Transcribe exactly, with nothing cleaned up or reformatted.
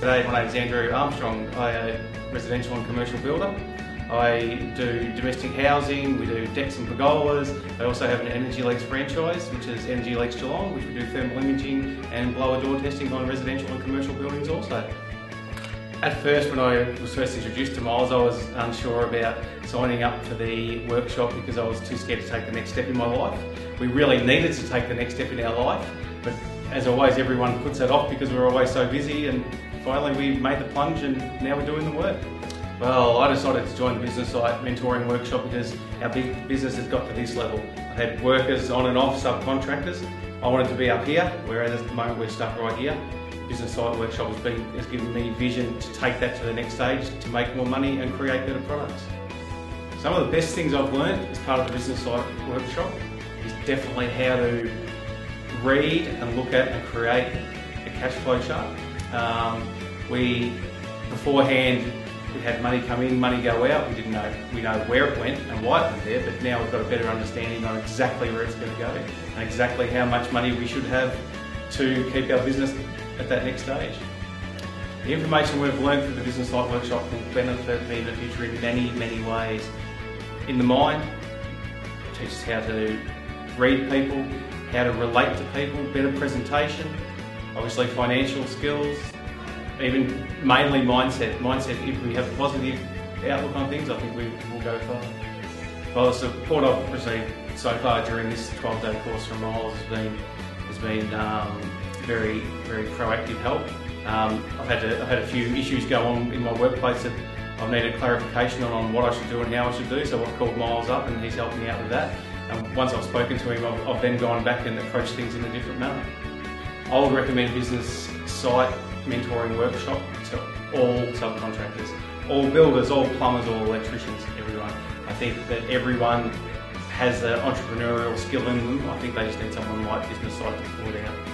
Today, my name is Andrew Armstrong. I'm a residential and commercial builder. I do domestic housing, we do decks and pergolas. I also have an Energy Legs franchise, which is Energy Legs Geelong, which we do thermal imaging and blower door testing on residential and commercial buildings also. At first, when I was first introduced to Myles, I was unsure about signing up for the workshop because I was too scared to take the next step in my life. We really needed to take the next step in our life, but as always, everyone puts that off because we're always so busy, and finally we made the plunge and now we're doing the work. Well, I decided to join the Business Sight mentoring workshop because our big business has got to this level. I've had workers on and off, subcontractors. I wanted to be up here, whereas at the moment we're stuck right here. Business Sight workshop has, been, has given me vision to take that to the next stage, to make more money and create better products. Some of the best things I've learned as part of the Business Sight workshop is definitely how to read and look at and create a cash flow chart. Um, we, beforehand, we had money come in, money go out. We didn't know, we know where it went and why it went there, but now we've got a better understanding on exactly where it's going to go and exactly how much money we should have to keep our business at that next stage. The information we've learned through the Business Sight workshop will benefit me in the future in many, many ways. In the mind, it teaches how to read people, how to relate to people, better presentation, obviously financial skills, even mainly mindset. Mindset, if we have a positive outlook on things, I think we will go far. Well, the support I've received so far during this twelve-day course from Myles has been, has been um, very, very proactive help. Um, I've, had to, I've had a few issues go on in my workplace that I've needed clarification on, on what I should do and how I should do, so I've called Myles up and he's helped me out with that. And once I've spoken to him, I've, I've then gone back and approached things in a different manner. I would recommend Business Sight mentoring workshop to all subcontractors, all builders, all plumbers, all electricians, everyone. I think that everyone has the entrepreneurial skill in them. I think they just need someone like Business Sight to pull it out.